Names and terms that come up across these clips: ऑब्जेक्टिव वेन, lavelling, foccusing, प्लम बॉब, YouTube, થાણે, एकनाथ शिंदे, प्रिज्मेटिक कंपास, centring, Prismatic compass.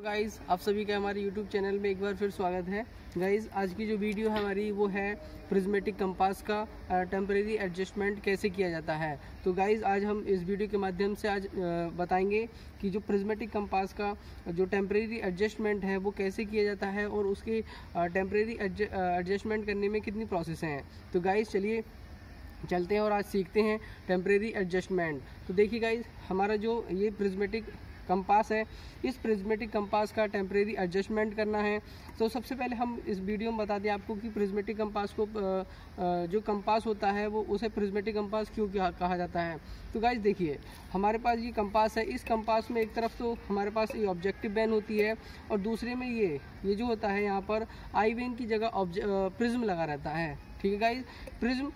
Guys आप सभी का हमारे YouTube चैनल में एक बार फिर स्वागत है। गाइज़ आज की जो वीडियो हमारी वो है प्रिज्मेटिक कंपास का टेम्परेरी एडजस्टमेंट कैसे किया जाता है। तो गाइज़ आज हम इस वीडियो के माध्यम से आज बताएंगे कि जो प्रिज्मेटिक कंपास का जो टेम्परेरी एडजस्टमेंट है वो कैसे किया जाता है और उसके टेम्परेरी एडजस्टमेंट करने में कितनी प्रोसेस हैं। तो गाइज़ चलिए चलते हैं और आज सीखते हैं टेम्परेरी एडजस्टमेंट। तो देखिए गाइज़ हमारा जो ये प्रिज्मेटिक कंपास है, इस प्रिज्मेटिक कंपास का टेम्परेरी एडजस्टमेंट करना है। तो सबसे पहले हम इस वीडियो में बता दें आपको कि प्रिज्मेटिक कंपास को जो कंपास होता है वो उसे प्रिज्मेटिक कंपास क्यों कहा जाता है। तो गाइज देखिए हमारे पास ये कंपास है, इस कंपास में एक तरफ तो हमारे पास ये ऑब्जेक्टिव वेन होती है और दूसरे में ये जो होता है यहाँ पर आई वेन की जगह प्रिज्म लगा रहता है। ठीक है गाइज, प्रिज्म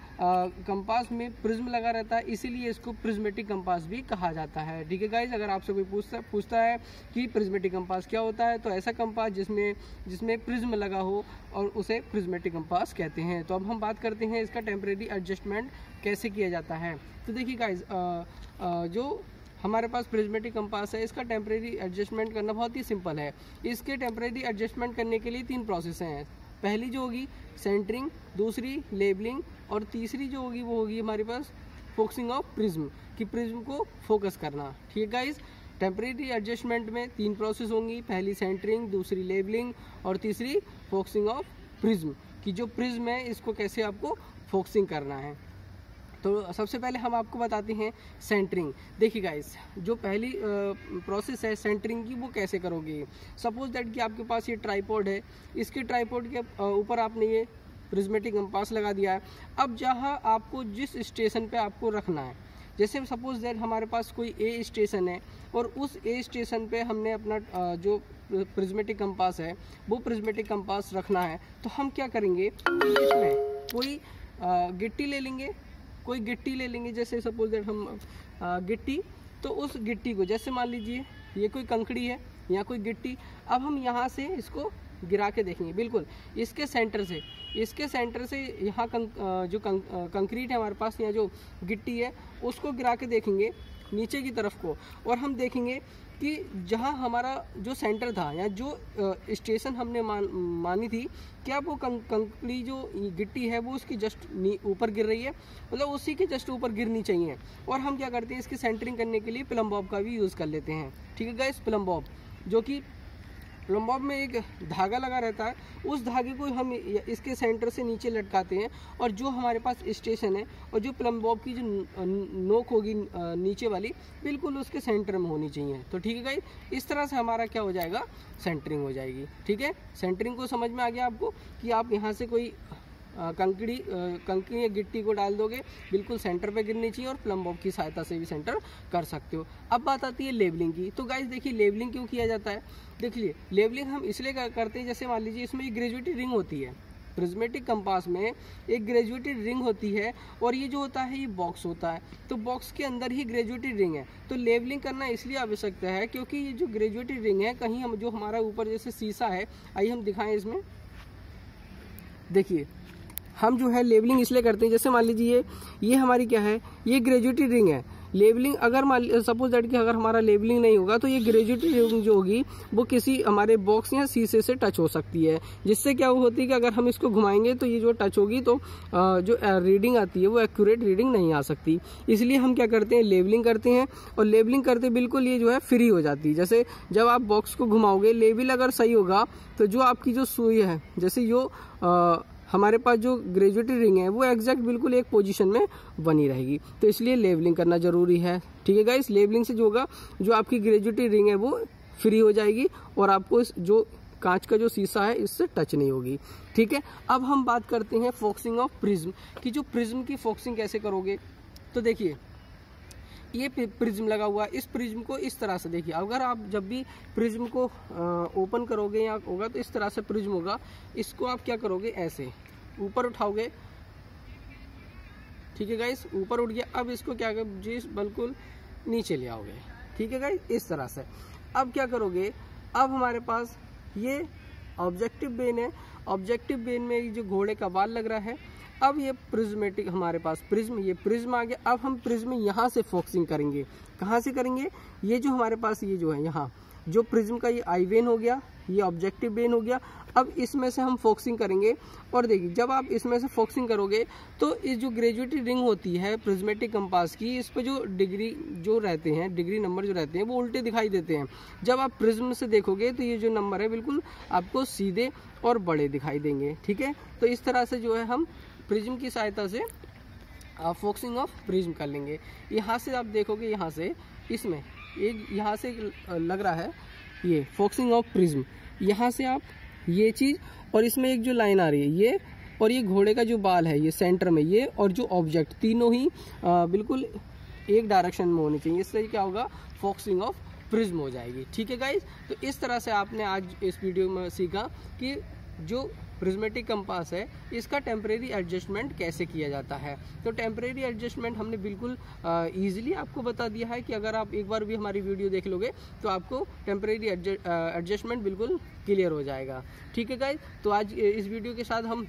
कंपास में प्रिज्म लगा रहता है, इसीलिए इसको प्रिज्मेटिक कंपास भी कहा जाता है। ठीक है गाइज, अगर आपसे कोई पूछता है कि प्रिज्मेटिक कंपास क्या होता है तो ऐसा कंपास जिसमें प्रिज्म लगा हो और उसे प्रिज्मेटिक कंपास कहते हैं। तो अब हम बात करते हैं इसका टेम्परेरी एडजस्टमेंट कैसे किया जाता है। तो देखिए गाइज जो हमारे पास प्रिज्मेटिक कंपास है, इसका टेम्परेरी एडजस्टमेंट करना बहुत ही सिंपल है। इसके टेम्परेरी एडजस्टमेंट करने के लिए तीन प्रोसेस हैं। पहली जो होगी सेंटरिंग, दूसरी लेबलिंग और तीसरी जो होगी वो होगी हमारे पास फोकसिंग ऑफ प्रिज्म, कि प्रिज्म को फोकस करना। ठीक है गाइज, टेम्परेरी एडजस्टमेंट में तीन प्रोसेस होंगी, पहली सेंटरिंग, दूसरी लेबलिंग और तीसरी फोकसिंग ऑफ प्रिज्म, कि जो प्रिज्म है इसको कैसे आपको फोकसिंग करना है। तो सबसे पहले हम आपको बताते हैं सेंटरिंग। देखिए गाइस जो पहली प्रोसेस है सेंटरिंग की वो कैसे करोगे। सपोज दैट कि आपके पास ये ट्राइपॉड है, इसके ट्राइपॉड के ऊपर आपने ये प्रिज्मेटिक कंपास लगा दिया है। अब जहाँ आपको जिस स्टेशन पे आपको रखना है, जैसे सपोज दैट हमारे पास कोई ए स्टेशन है और उस ए स्टेशन पे हमने अपना जो प्रिज्मेटिक कंपास है वो प्रिज्मेटिक कंपास रखना है, तो हम क्या करेंगे, इसमें कोई गिट्टी ले लेंगे, जैसे सपोज दैट हम गिट्टी, तो उस गिट्टी को जैसे मान लीजिए ये कोई कंकड़ी है या कोई गिट्टी, अब हम यहाँ से इसको गिरा के देखेंगे बिल्कुल इसके सेंटर से, यहाँ जो कंक्रीट है हमारे पास या जो गिट्टी है उसको गिरा के देखेंगे नीचे की तरफ को, और हम देखेंगे कि जहाँ हमारा जो सेंटर था या जो स्टेशन हमने मानी थी, क्या वो कंकड़ी जो गिट्टी है वो उसकी जस्ट ऊपर गिर रही है, मतलब उसी के जस्ट ऊपर गिरनी चाहिए। और हम क्या करते हैं, इसकी सेंटरिंग करने के लिए प्लम बॉब का भी यूज़ कर लेते हैं। ठीक है गाइस, प्लम बॉब, जो कि प्लम बॉब में एक धागा लगा रहता है, उस धागे को हम इसके सेंटर से नीचे लटकाते हैं और जो हमारे पास स्टेशन है और जो प्लम बॉब की जो नोक होगी नीचे वाली बिल्कुल उसके सेंटर में होनी चाहिए। तो ठीक है गाइस, इस तरह से हमारा क्या हो जाएगा, सेंटरिंग हो जाएगी। ठीक है, सेंटरिंग को समझ में आ गया आपको कि आप यहाँ से कोई कंकड़ी या गिट्टी को डाल दोगे, बिल्कुल सेंटर पे गिरनी चाहिए और प्लम बॉब की सहायता से भी सेंटर कर सकते हो। अब बात आती है लेबलिंग की। तो गाइस देखिए लेबलिंग क्यों किया जाता है। देखिए लेबलिंग हम इसलिए करते हैं, जैसे मान लीजिए इसमें एक ग्रेजुएटी रिंग होती है, प्रिज्मेटिक कंपास में एक ग्रेजुएटेड रिंग होती है और ये जो होता है ये बॉक्स होता है, तो बॉक्स के अंदर ही ग्रेजुएटेड रिंग है। तो लेबलिंग करना इसलिए आवश्यकता है क्योंकि ये जो ग्रेजुएटेड रिंग है, कहीं हम जो हमारा ऊपर जैसे शीशा है, आइए हम दिखाएँ इसमें। देखिए हम जो है लेबलिंग इसलिए करते हैं, जैसे मान लीजिए ये हमारी क्या है, ये ग्रेजुएटेड रिंग है। लेबलिंग अगर मान सपोज दैट कि अगर हमारा लेबलिंग नहीं होगा तो ये ग्रेजुएटेड रिंग जो होगी वो किसी हमारे बॉक्स या शीशे से टच हो सकती है, जिससे क्या वो होती है कि अगर हम इसको घुमाएंगे तो ये जो टच होगी तो जो रीडिंग आती है वो एक्यूरेट रीडिंग नहीं आ सकती। इसलिए हम क्या करते हैं, लेबलिंग करते हैं और लेबलिंग करते बिल्कुल ये जो है फ्री हो जाती है। जैसे जब आप बॉक्स को घुमाओगे, लेबल अगर सही होगा तो जो आपकी जो सुई है, जैसे यो हमारे पास जो ग्रेजुएटेड रिंग है वो एग्जैक्ट बिल्कुल एक पोजीशन में बनी रहेगी। तो इसलिए लेबलिंग करना जरूरी है। ठीक है गाइस, लेबलिंग से जो होगा, जो आपकी ग्रेजुएटेड रिंग है वो फ्री हो जाएगी और आपको जो कांच का जो शीशा है इससे टच नहीं होगी। ठीक है, अब हम बात करते हैं फोकसिंग ऑफ प्रिज्म की। जो प्रिज्म की फोकसिंग कैसे करोगे, तो देखिए ये प्रिज्म लगा हुआ है, इस प्रिज्म को इस तरह से देखिए, अगर आप जब भी प्रिज्म को ओपन करोगे या होगा तो इस तरह से प्रिज्म होगा, इसको आप क्या करोगे, ऐसे ऊपर उठाओगे। ठीक है गाइस, ऊपर उठ गया, अब इसको क्या करोगे, बिल्कुल नीचे ले आओगे। ठीक है गाइस, इस तरह से अब क्या करोगे, अब हमारे पास ये ऑब्जेक्टिव बेन है, ऑब्जेक्टिव बेन में जो घोड़े का बाल लग रहा है, अब ये प्रिज्मेटिक हमारे पास प्रिज्म, ये प्रिज्म आ गया। अब हम प्रिज्म यहाँ से फोकसिंग करेंगे, कहाँ से करेंगे, ये जो हमारे पास ये जो है यहाँ जो प्रिज्म का ये आई वेन हो गया, ये ऑब्जेक्टिव वेन हो गया। अब इसमें से हम फोकसिंग करेंगे और देखिए जब आप इसमें से फोकसिंग करोगे तो इस जो ग्रेजुएटी रिंग होती है प्रिज्मेटिक कंपास की, इस पर जो डिग्री जो रहते हैं, डिग्री नंबर जो रहते हैं वो उल्टे दिखाई देते हैं। जब आप प्रिज्म से देखोगे तो ये जो नंबर है बिल्कुल आपको सीधे और बड़े दिखाई देंगे। ठीक है, तो इस तरह से जो है हम प्रिज्म की सहायता से फोकसिंग ऑफ प्रिज्म कर लेंगे। यहाँ से आप देखोगे, यहाँ से इसमें एक यहाँ से लग रहा है ये फोकसिंग ऑफ प्रिज्म, यहाँ से आप ये चीज़ और इसमें एक जो लाइन आ रही है ये और ये घोड़े का जो बाल है ये सेंटर में ये और जो ऑब्जेक्ट तीनों ही बिल्कुल एक डायरेक्शन में होनी चाहिए। इससे क्या होगा, फोकसिंग ऑफ प्रिज्म हो जाएगी। ठीक है गाइज, तो इस तरह से आपने आज इस वीडियो में सीखा कि जो प्रिज्मेटिक कंपास है इसका टेम्परेरी एडजस्टमेंट कैसे किया जाता है। तो टेम्परेरी एडजस्टमेंट हमने बिल्कुल ईजिली आपको बता दिया है कि अगर आप एक बार भी हमारी वीडियो देख लोगे तो आपको टेम्परेरी एडजस्टमेंट बिल्कुल क्लियर हो जाएगा। ठीक है गाइज, तो आज इस वीडियो के साथ हम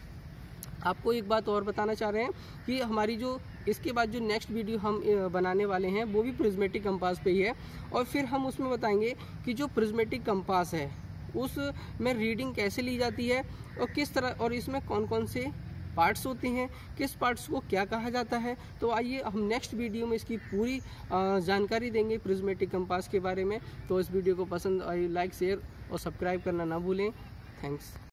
आपको एक बात और बताना चाह रहे हैं कि हमारी जो इसके बाद जो नेक्स्ट वीडियो हम बनाने वाले हैं वो भी प्रिज्मेटिक कंपास पे ही है और फिर हम उसमें बताएंगे कि जो प्रिज्मेटिक कंपास है उस में रीडिंग कैसे ली जाती है और किस तरह और इसमें कौन कौन से पार्ट्स होते हैं, किस पार्ट्स को क्या कहा जाता है। तो आइए हम नेक्स्ट वीडियो में इसकी पूरी जानकारी देंगे प्रिज्मेटिक कंपास के बारे में। तो इस वीडियो को पसंद आए, लाइक शेयर और सब्सक्राइब करना ना भूलें। थैंक्स।